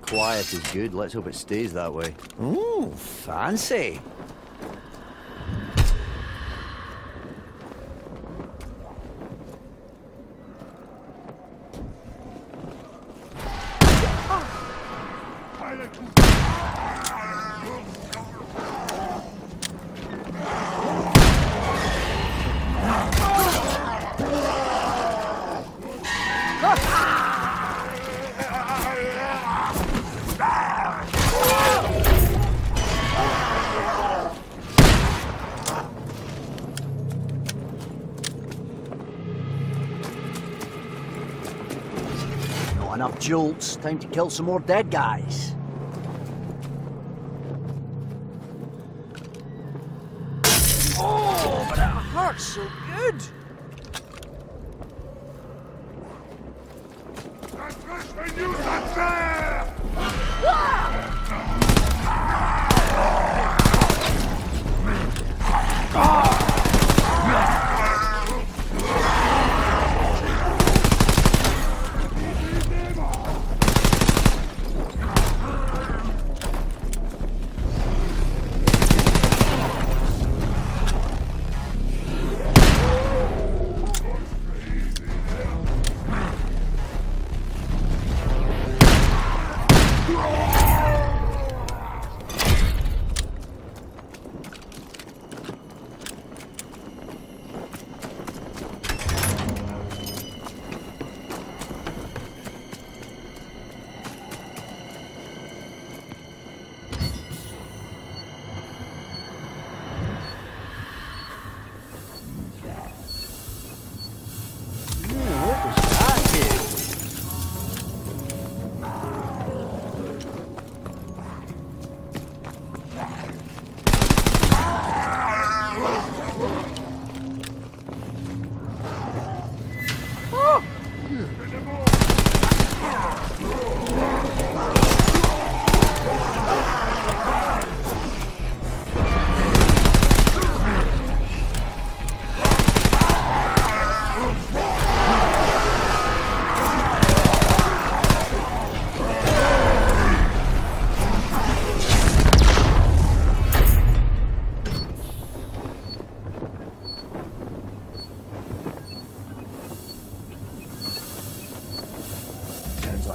Quiet is good. Let's hope it stays that way. Ooh, fancy. Enough jolts, time to kill some more dead guys. Oh, but it hurts so good! I knew that there! Ah! Oh!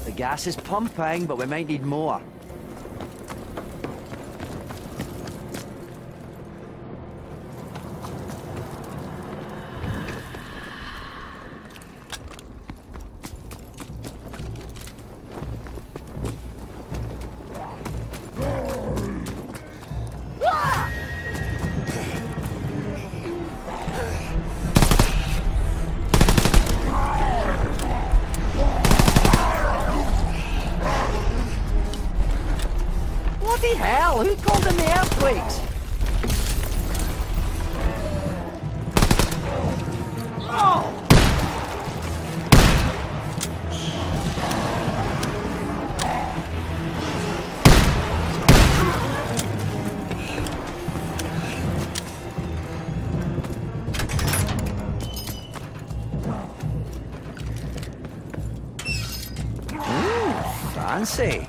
The gas is pumping, but we might need more. Bloody hell, who called in the earthquakes? Oh! Ooh, fancy.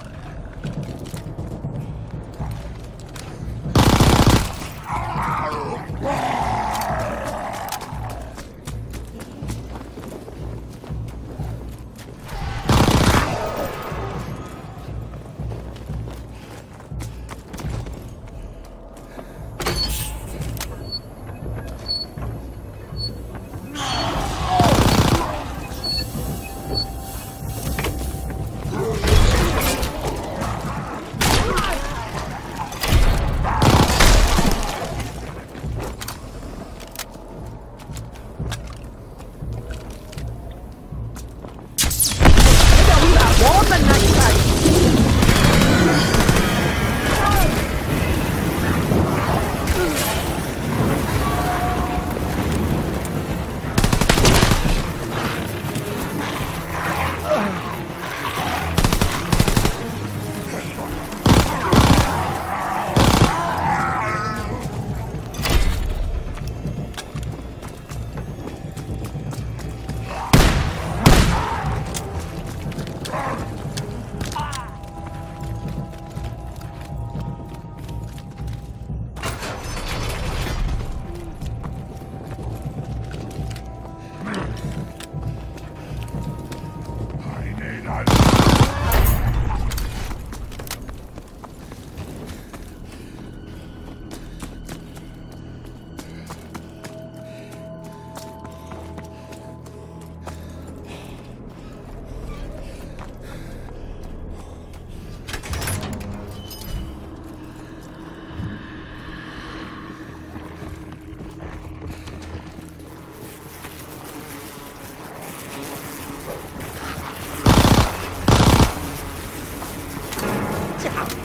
Not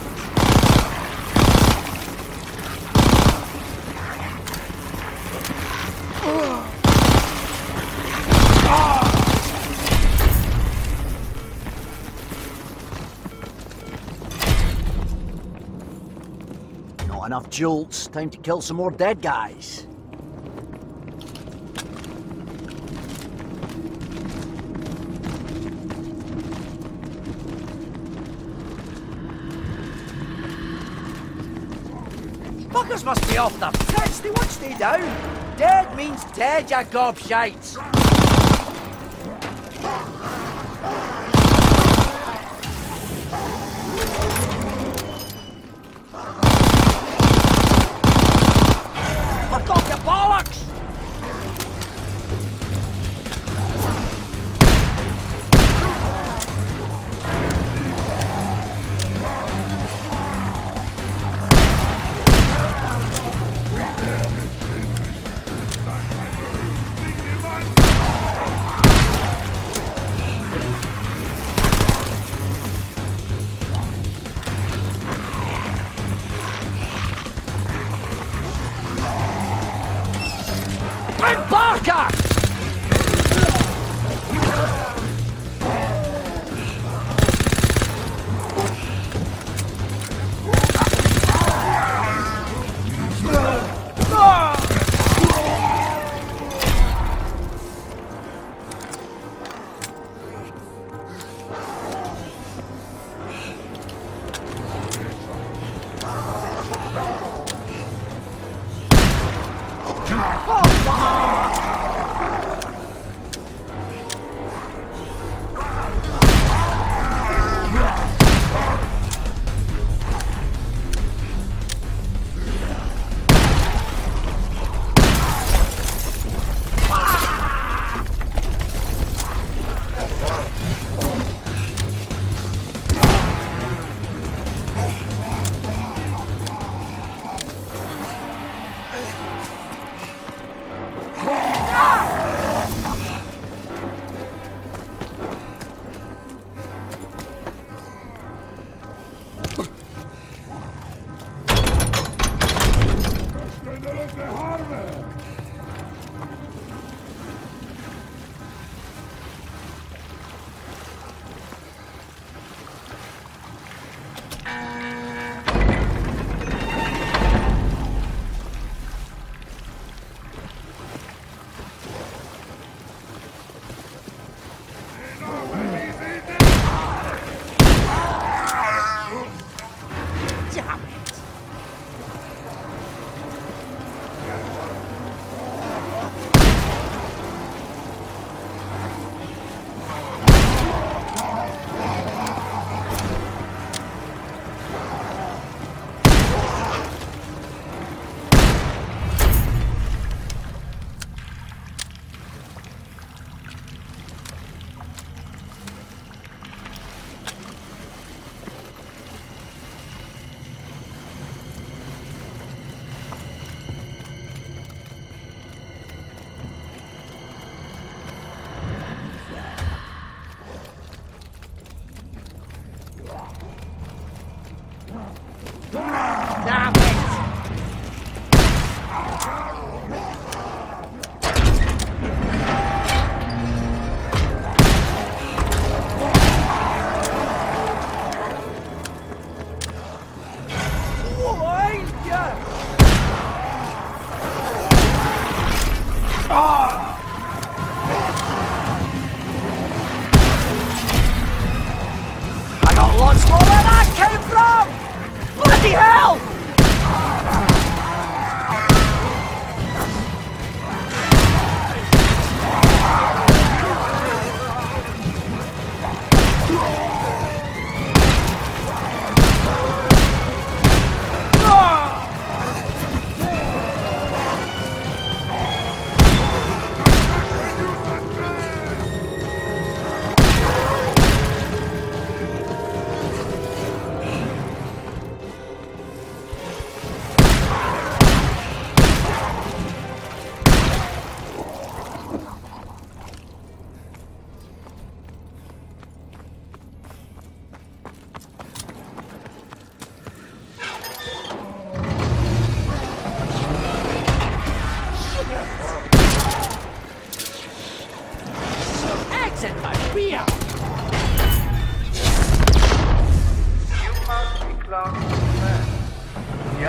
enough jolts. Time to kill some more dead guys. Fuckers must be off the pitch, they won't stay down! Dead means dead, you gobshites! Fuck off, you bollocks!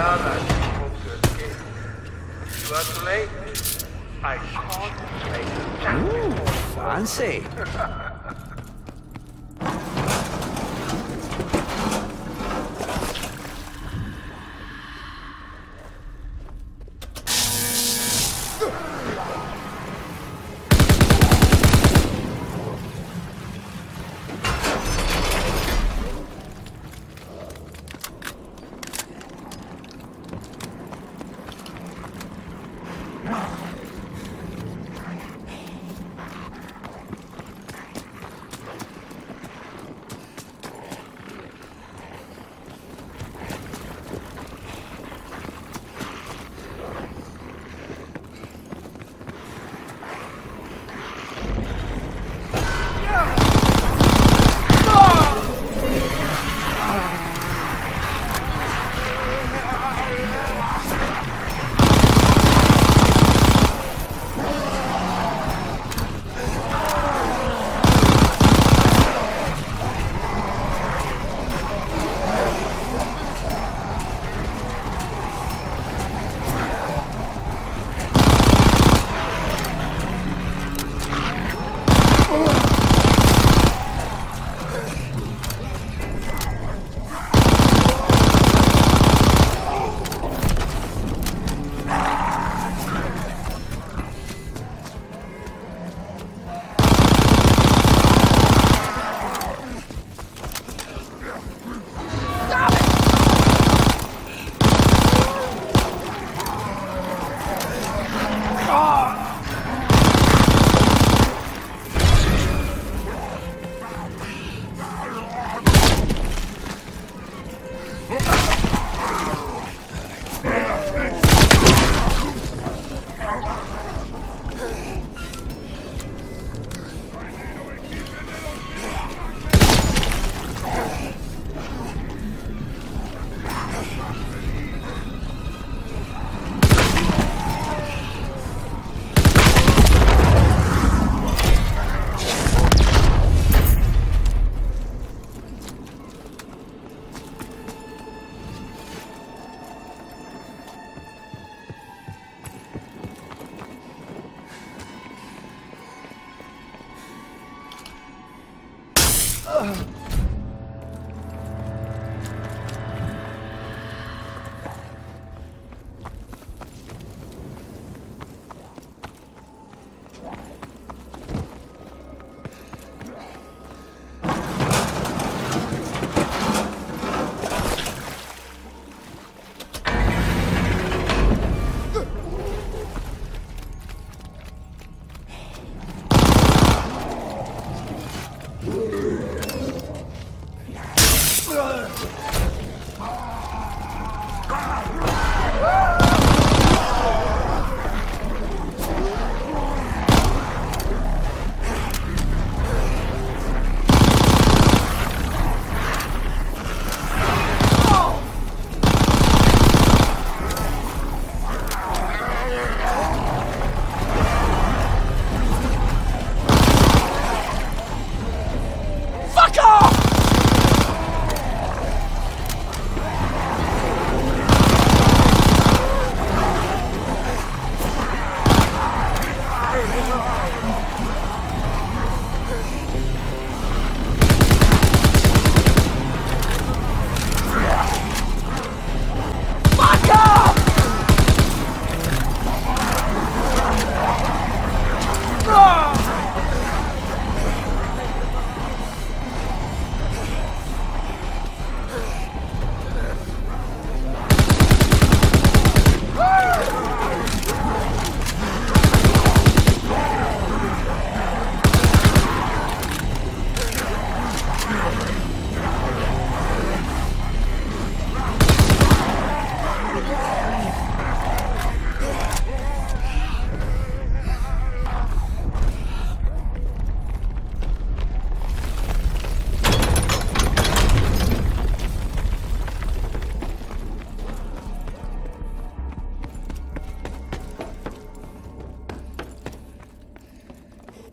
You are too late. I can't play the champion. Ooh, fancy.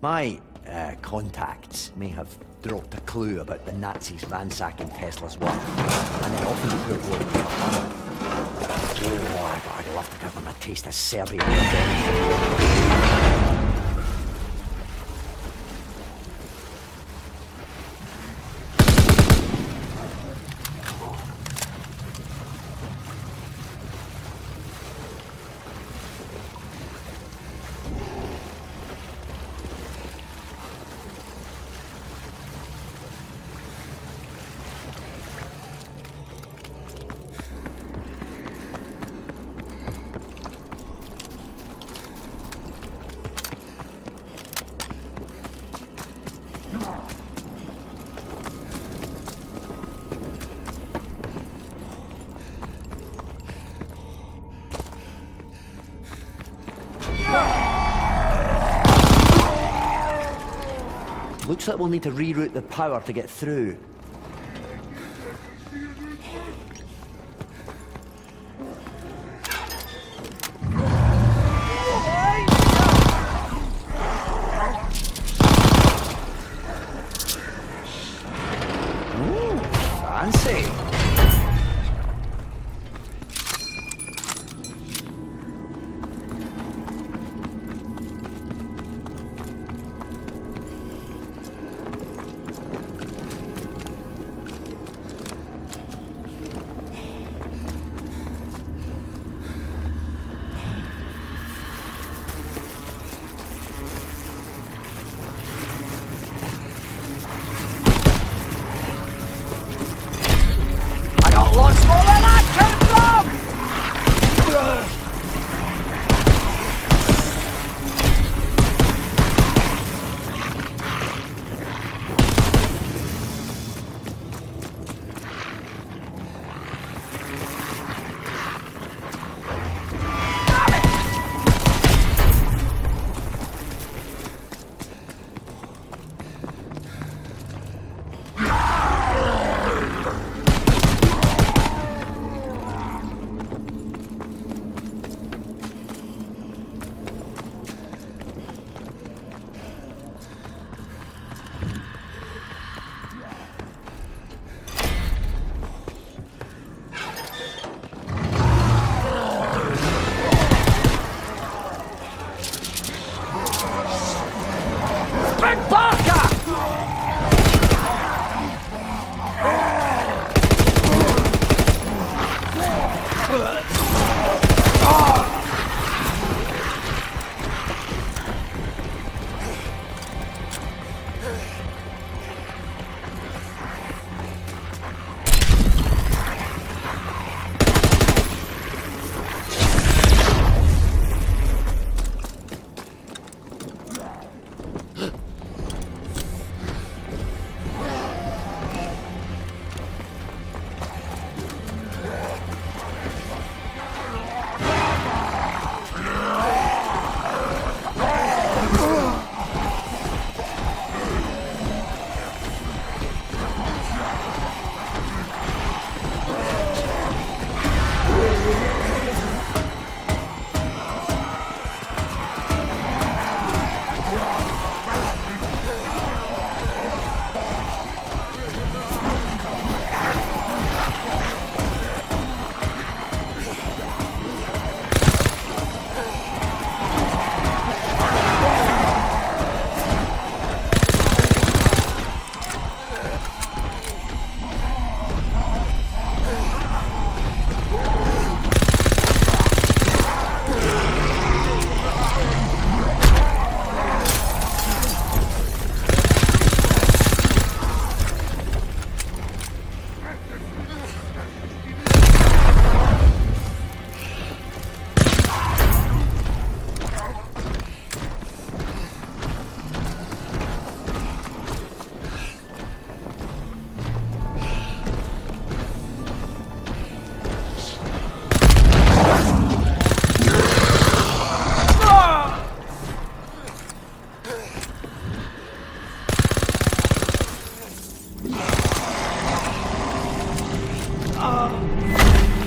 My contacts may have dropped a clue about the Nazis ransacking Tesla's work, and then often put work in a funnel. Oh, I'd love to give them a taste of Serbia. Looks like we'll need to reroute the power to get through. Ooh, fancy.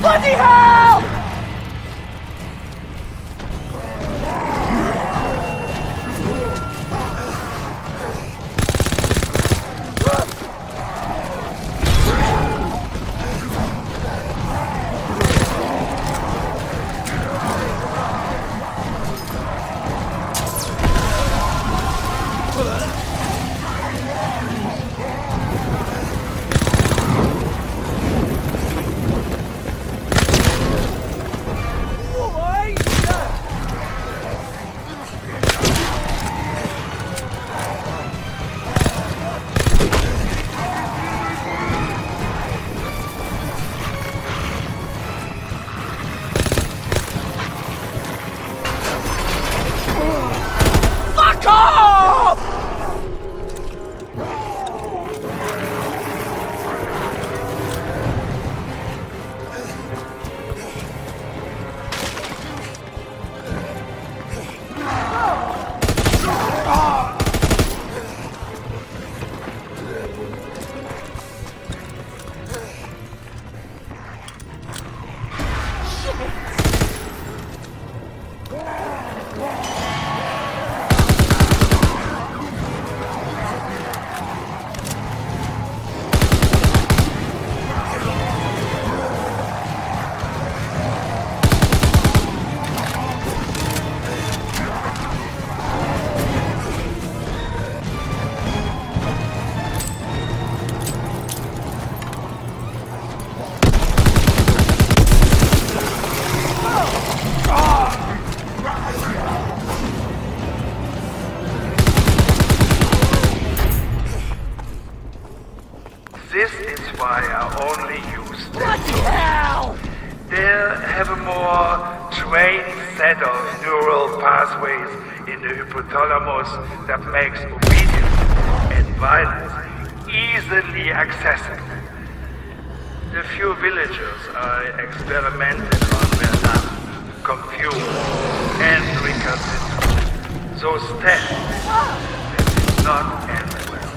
Bloody hell! are only used as tools. They have a more trained set of neural pathways in the hypothalamus that makes obedience and violence easily accessible. The few villagers I experimented on were not confused and recalcitrant. Those tests did not end well.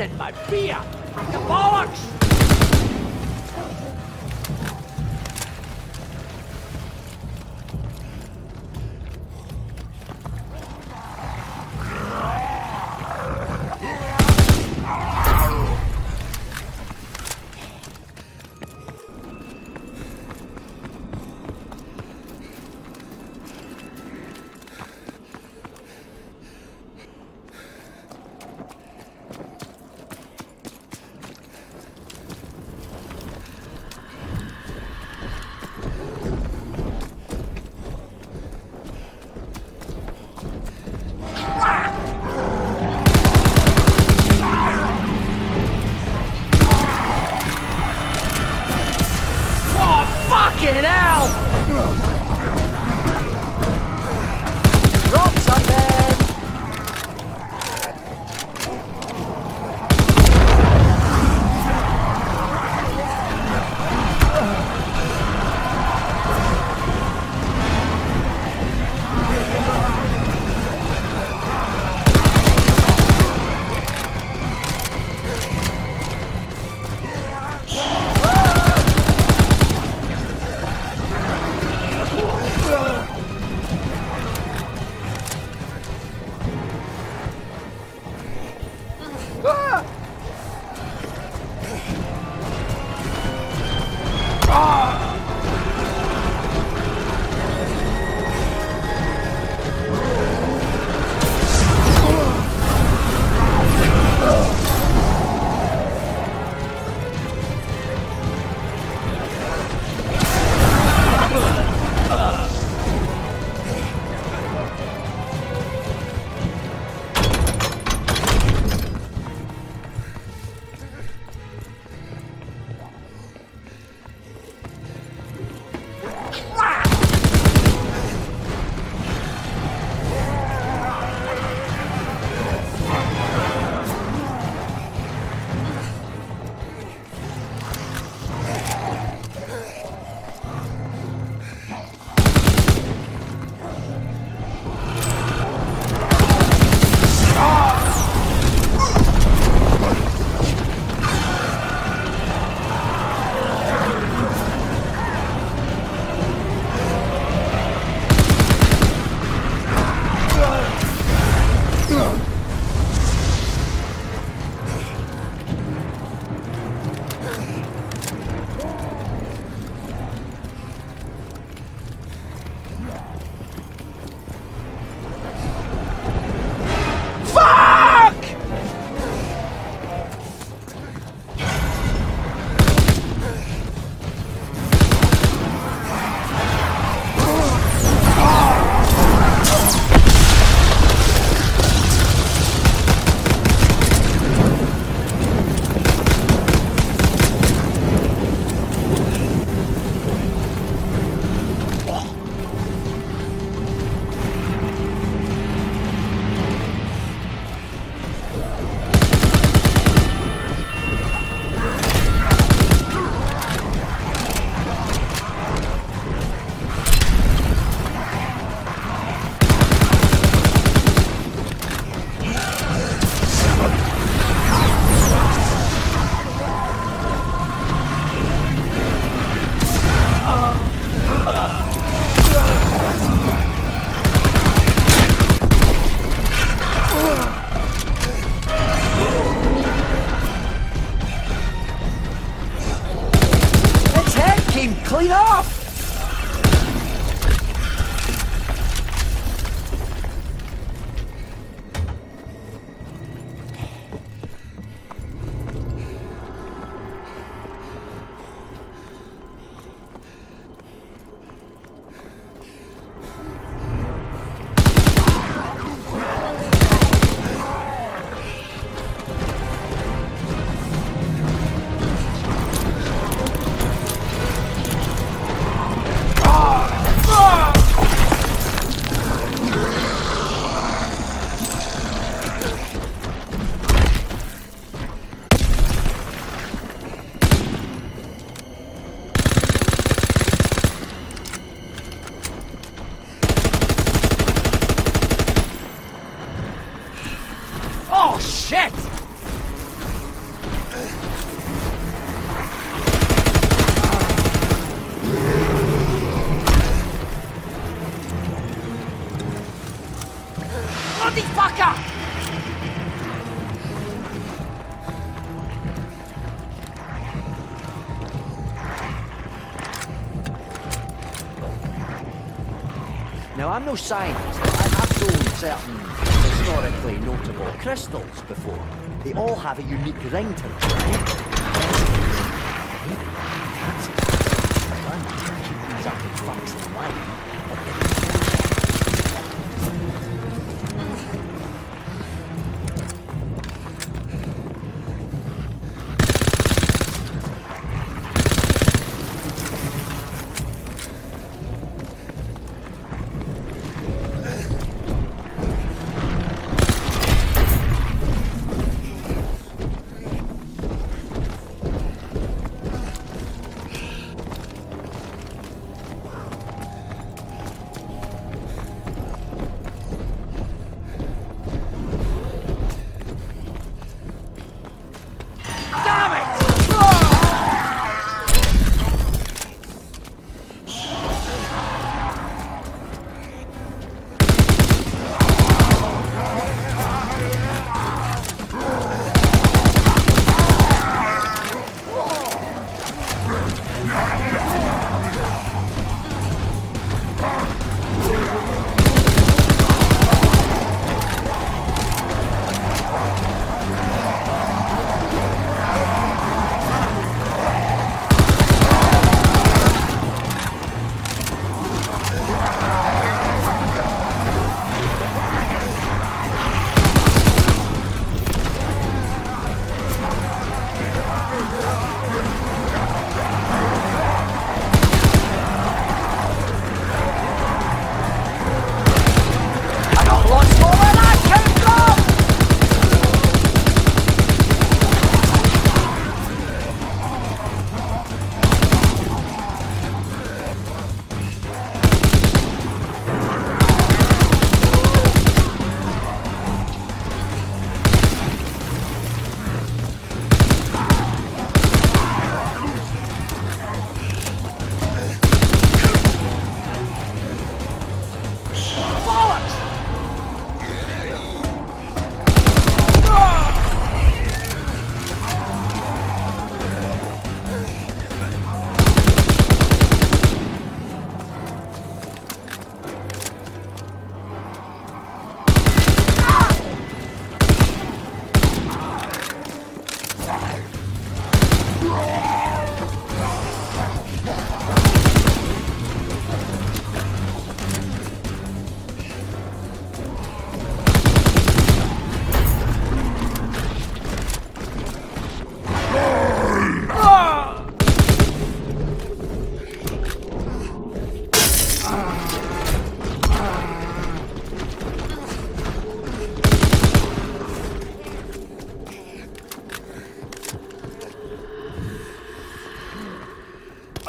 And my beer from the bollocks! team, clean up! Shit! Motherfucker! Now, I'm no scientist, but I'm absolutely certain. Historically notable crystals before. They all have a unique ring to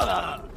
them,